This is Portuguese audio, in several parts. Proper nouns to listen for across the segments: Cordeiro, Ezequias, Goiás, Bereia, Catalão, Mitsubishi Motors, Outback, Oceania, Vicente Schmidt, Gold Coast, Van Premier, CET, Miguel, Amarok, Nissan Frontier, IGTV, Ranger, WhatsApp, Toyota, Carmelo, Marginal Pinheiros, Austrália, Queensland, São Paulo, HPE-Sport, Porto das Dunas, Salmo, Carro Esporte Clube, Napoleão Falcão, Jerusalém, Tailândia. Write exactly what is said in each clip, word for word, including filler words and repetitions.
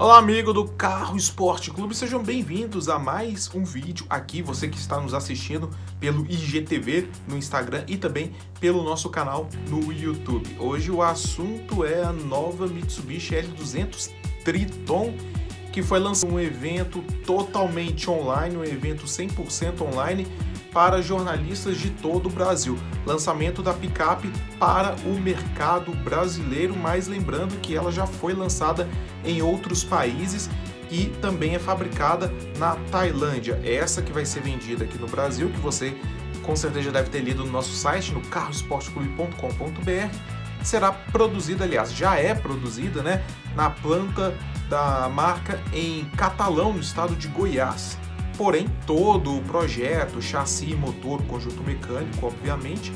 Olá, amigo do Carro Esporte Clube, sejam bem-vindos a mais um vídeo aqui, você que está nos assistindo pelo I G T V no Instagram e também pelo nosso canal no YouTube. Hoje o assunto é a nova Mitsubishi L duzentos Triton, que foi lançado um evento totalmente online, um evento cem por cento online para jornalistas de todo o Brasil. Lançamento da picape para o mercado brasileiro, mas lembrando que ela já foi lançada em outros países e também é fabricada na Tailândia. Essa que vai ser vendida aqui no Brasil, que você com certeza deve ter lido no nosso site, no carro esporte clube ponto com ponto br, será produzida, aliás, já é produzida, né, na planta da marca em Catalão, no estado de Goiás. Porém, todo o projeto, chassi, motor, conjunto mecânico, obviamente,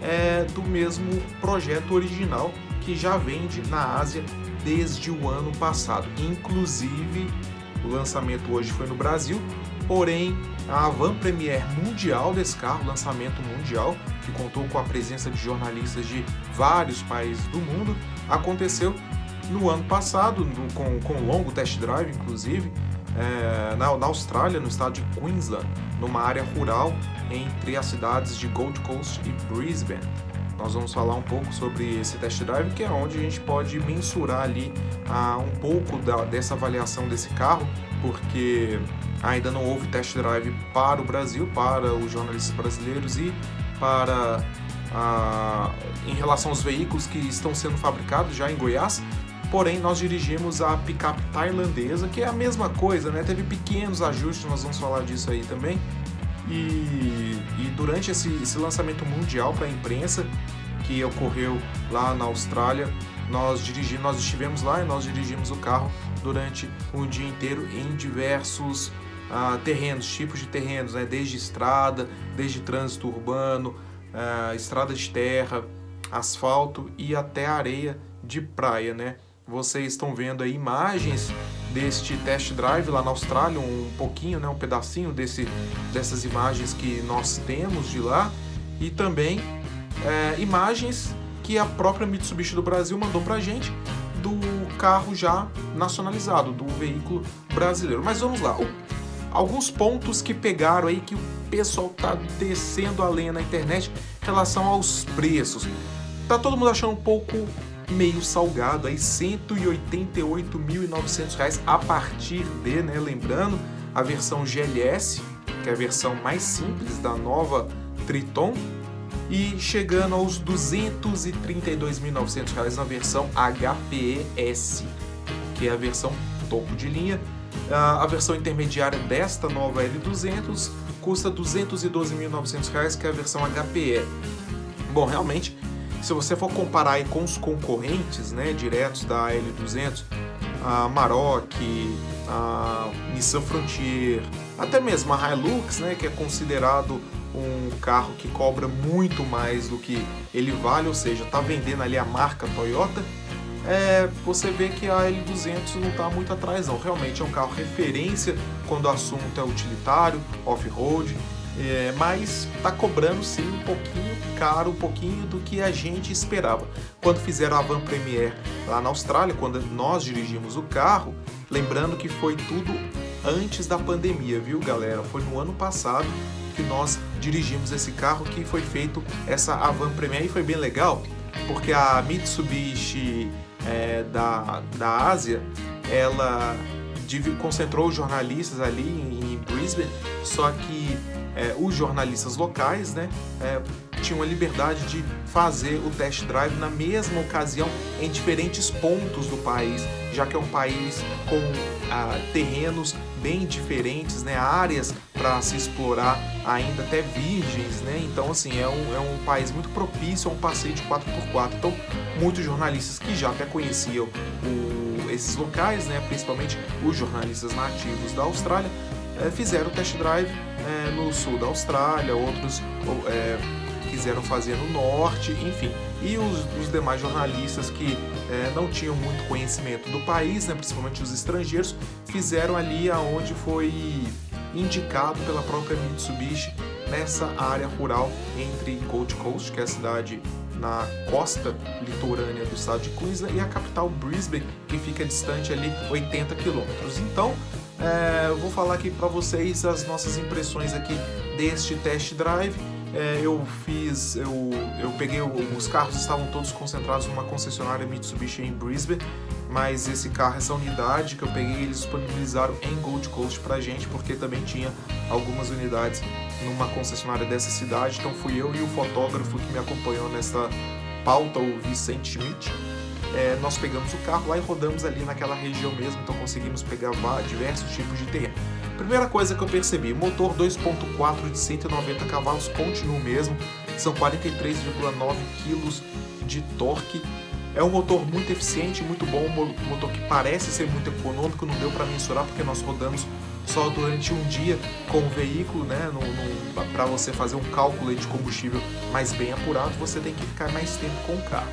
é do mesmo projeto original que já vende na Ásia desde o ano passado. Inclusive, o lançamento hoje foi no Brasil, porém, a Van Premier mundial desse carro, lançamento mundial, que contou com a presença de jornalistas de vários países do mundo, aconteceu no ano passado, no, com, com um longo test drive, inclusive, É, na, na Austrália, no estado de Queensland, numa área rural entre as cidades de Gold Coast e Brisbane. Nós vamos falar um pouco sobre esse test drive, que é onde a gente pode mensurar ali ah, um pouco da, dessa avaliação desse carro, porque ainda não houve test drive para o Brasil, para os jornalistas brasileiros e para ah, em relação aos veículos que estão sendo fabricados já em Goiás. Porém, nós dirigimos a picape tailandesa, que é a mesma coisa, né? Teve pequenos ajustes, nós vamos falar disso aí também. E, e durante esse, esse lançamento mundial para a imprensa, que ocorreu lá na Austrália, nós, dirigi, nós estivemos lá e nós dirigimos o carro durante um dia inteiro em diversos ah, terrenos, tipos de terrenos, né? Desde estrada, desde trânsito urbano, ah, estrada de terra, asfalto e até areia de praia, né? Vocês estão vendo aí imagens deste test drive lá na Austrália, um pouquinho, né, um pedacinho desse, dessas imagens que nós temos de lá, e também é, imagens que a própria Mitsubishi do Brasil mandou pra gente do carro já nacionalizado, do veículo brasileiro. Mas vamos lá, alguns pontos que pegaram aí, que o pessoal tá descendo a lenha na internet em relação aos preços. Tá todo mundo achando um pouco meio salgado aí, cento e oitenta e oito mil e novecentos reais a partir de, né, lembrando, a versão G L S, que é a versão mais simples da nova Triton, e chegando aos duzentos e trinta e dois mil e novecentos reais na versão H P S, que é a versão topo de linha. A versão intermediária desta nova L duzentos custa duzentos e doze mil e novecentos reais, que é a versão H P E. Bom, realmente, se você for comparar aí com os concorrentes, né, diretos da L duzentos, a Amarok, a Nissan Frontier, até mesmo a Hilux, né, que é considerado um carro que cobra muito mais do que ele vale, ou seja, tá vendendo ali a marca Toyota, é, você vê que a L duzentos não está muito atrás não. Realmente é um carro referência quando o assunto é utilitário, off-road, É, mas tá cobrando sim um pouquinho caro, um pouquinho do que a gente esperava. Quando fizeram a Van Premier lá na Austrália, quando nós dirigimos o carro, lembrando que foi tudo antes da pandemia, viu, galera? Foi no ano passado que nós dirigimos esse carro, que foi feito essa a Van Premier, e foi bem legal, porque a Mitsubishi é, da, da Ásia, ela concentrou os jornalistas ali em, em Brisbane, só que É, os jornalistas locais, né, é, tinham a liberdade de fazer o test drive na mesma ocasião em diferentes pontos do país, já que é um país com ah, terrenos bem diferentes, né, áreas para se explorar ainda até virgens, né, então assim, é um, é um país muito propício a um passeio de quatro por quatro, então muitos jornalistas que já até conheciam o, esses locais, né, principalmente os jornalistas nativos da Austrália, é, fizeram o test drive É, no sul da Austrália, outros é, quiseram fazer no norte, enfim. E os, os demais jornalistas que é, não tinham muito conhecimento do país, né, principalmente os estrangeiros, fizeram ali aonde foi indicado pela própria Mitsubishi, nessa área rural entre Gold Coast, que é a cidade na costa litorânea do estado de Queensland, e a capital Brisbane, que fica distante ali oitenta quilômetros. Então, é, eu vou falar aqui para vocês as nossas impressões aqui deste test drive. É, eu fiz, eu, eu peguei, os carros estavam todos concentrados numa concessionária Mitsubishi em Brisbane, mas esse carro, essa unidade que eu peguei, eles disponibilizaram em Gold Coast pra gente, porque também tinha algumas unidades numa concessionária dessa cidade. Então fui eu e o fotógrafo que me acompanhou nessa pauta, o Vicente Schmidt. É, nós pegamos o carro lá e rodamos ali naquela região mesmo, então conseguimos pegar diversos tipos de terreno. Primeira coisa que eu percebi, motor dois ponto quatro de cento e noventa cavalos, continua o mesmo, são quarenta e três vírgula nove quilos de torque. É um motor muito eficiente, muito bom, um motor que parece ser muito econômico, não deu para mensurar porque nós rodamos só durante um dia com o veículo, né? Para você fazer um cálculo de combustível mais bem apurado, você tem que ficar mais tempo com o carro.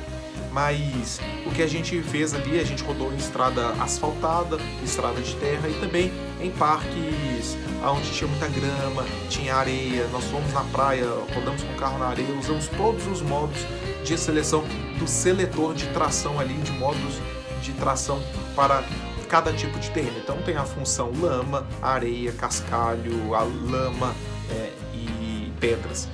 Mas o que a gente fez ali, a gente rodou em estrada asfaltada, estrada de terra e também em parques onde tinha muita grama, tinha areia. Nós fomos na praia, rodamos com o carro na areia, usamos todos os modos de seleção do seletor de tração ali, de modos de tração para cada tipo de terreno. Então tem a função lama, areia, cascalho, a lama é, e pedras.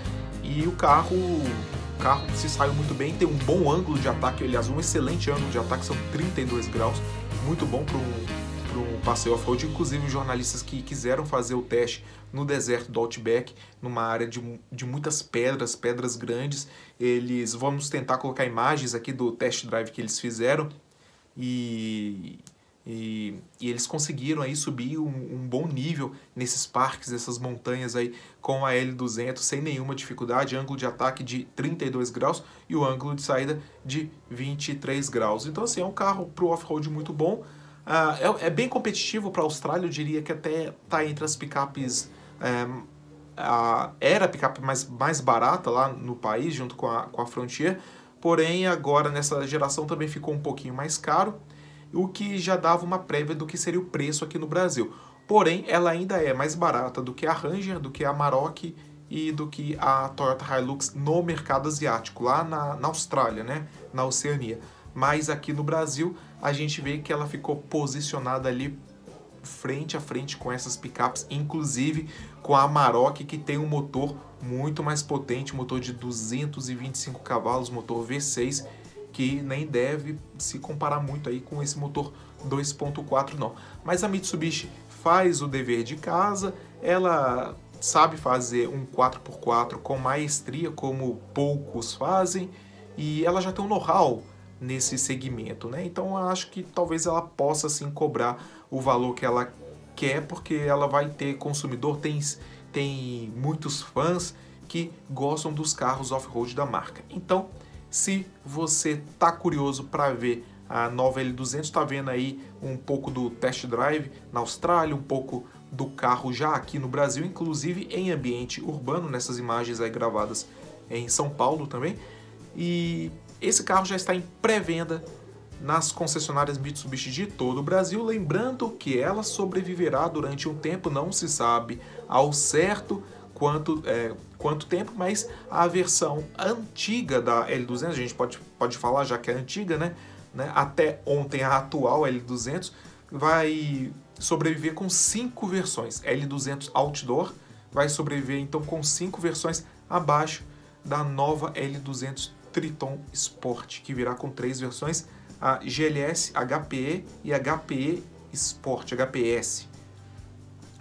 E o carro... O carro se saiu muito bem, tem um bom ângulo de ataque, aliás, um excelente ângulo de ataque, são trinta e dois graus, muito bom para um, um passeio off-road. Inclusive, os jornalistas que quiseram fazer o teste no deserto do Outback, numa área de, de muitas pedras, pedras grandes, eles vamos tentar colocar imagens aqui do test drive que eles fizeram, e, e, e eles conseguiram aí subir um, um bom nível nesses parques, nessas montanhas aí, com a L duzentos sem nenhuma dificuldade, ângulo de ataque de trinta e dois graus e o ângulo de saída de vinte e três graus. Então assim, é um carro para o off-road muito bom, uh, é, é bem competitivo para a Austrália, eu diria que até está entre as picapes, é, a, era a picape mais, mais barata lá no país, junto com a, com a Frontier, porém agora nessa geração também ficou um pouquinho mais caro, o que já dava uma prévia do que seria o preço aqui no Brasil. Porém, ela ainda é mais barata do que a Ranger, do que a Amarok e do que a Toyota Hilux no mercado asiático, lá na, na Austrália, né? Na Oceania. Mas aqui no Brasil, a gente vê que ela ficou posicionada ali frente a frente com essas picapes, inclusive com a Amarok, que tem um motor muito mais potente, motor de duzentos e vinte e cinco cavalos, motor V seis, que nem deve se comparar muito aí com esse motor dois ponto quatro não. Mas a Mitsubishi faz o dever de casa, ela sabe fazer um quatro por quatro com maestria, como poucos fazem, e ela já tem um know-how nesse segmento, né? Então eu acho que talvez ela possa sim cobrar o valor que ela quer, porque ela vai ter consumidor, tem, tem muitos fãs que gostam dos carros off-road da marca. Então, se você tá curioso para ver a nova L duzentos, está vendo aí um pouco do test drive na Austrália, um pouco do carro já aqui no Brasil, inclusive em ambiente urbano, nessas imagens aí gravadas em São Paulo também. E esse carro já está em pré-venda nas concessionárias Mitsubishi de todo o Brasil, lembrando que ela sobreviverá durante um tempo, não se sabe ao certo quanto, é, quanto tempo, mas a versão antiga da L duzentos, a gente pode, pode falar já que é antiga, né? Né? Até ontem a atual L duzentos vai sobreviver com cinco versões. L duzentos Outdoor vai sobreviver então com cinco versões abaixo da nova L duzentos Triton Sport, que virá com três versões, a G L S, H P E e H P E Sport, H P S.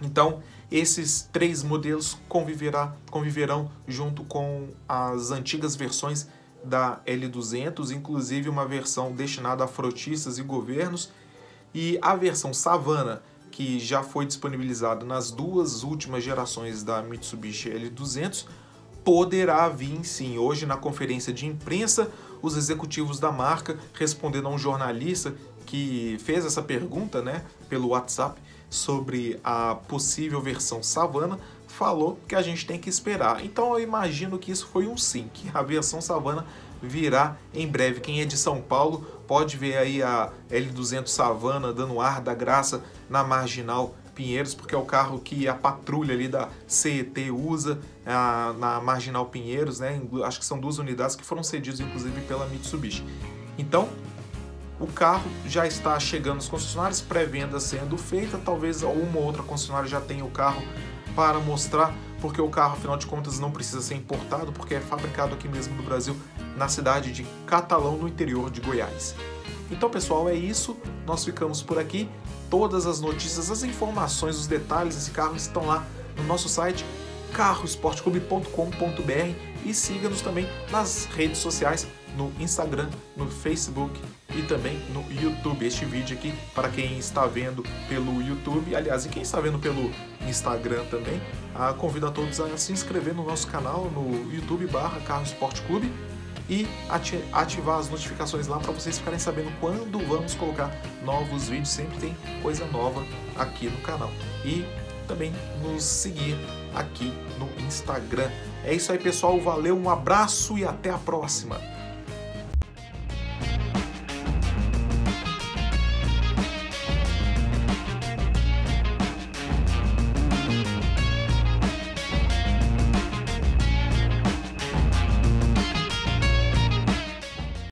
Então esses três modelos conviverá, conviverão junto com as antigas versões da L duzentos, inclusive uma versão destinada a frotistas e governos, e a versão Savana, que já foi disponibilizada nas duas últimas gerações da Mitsubishi L duzentos, poderá vir sim. Hoje, na conferência de imprensa, os executivos da marca, respondendo a um jornalista que fez essa pergunta, né, pelo WhatsApp, sobre a possível versão Savana, falou que a gente tem que esperar. Então eu imagino que isso foi um sim, que a versão Savana virá em breve. Quem é de São Paulo pode ver aí a L duzentos Savana dando ar da graça na Marginal Pinheiros, porque é o carro que a patrulha ali da C E T usa a, na Marginal Pinheiros, né? Acho que são duas unidades que foram cedidas, inclusive, pela Mitsubishi. Então, o carro já está chegando nos concessionários, pré-venda sendo feita, talvez uma ou outra concessionária já tenha o carro para mostrar, porque o carro, afinal de contas, não precisa ser importado, porque é fabricado aqui mesmo no Brasil, na cidade de Catalão, no interior de Goiás. Então, pessoal, é isso. Nós ficamos por aqui. Todas as notícias, as informações, os detalhes desse carro estão lá no nosso site carro esporte clube ponto com ponto br e siga-nos também nas redes sociais, no Instagram, no Facebook e também no YouTube. Este vídeo aqui, para quem está vendo pelo YouTube, aliás, e quem está vendo pelo Instagram também, ah, convido a todos a se inscrever no nosso canal no YouTube barra Carro Esporte Clube e ativar as notificações lá para vocês ficarem sabendo quando vamos colocar novos vídeos. Sempre tem coisa nova aqui no canal. E também nos seguir aqui no Instagram. É isso aí, pessoal. Valeu, um abraço e até a próxima!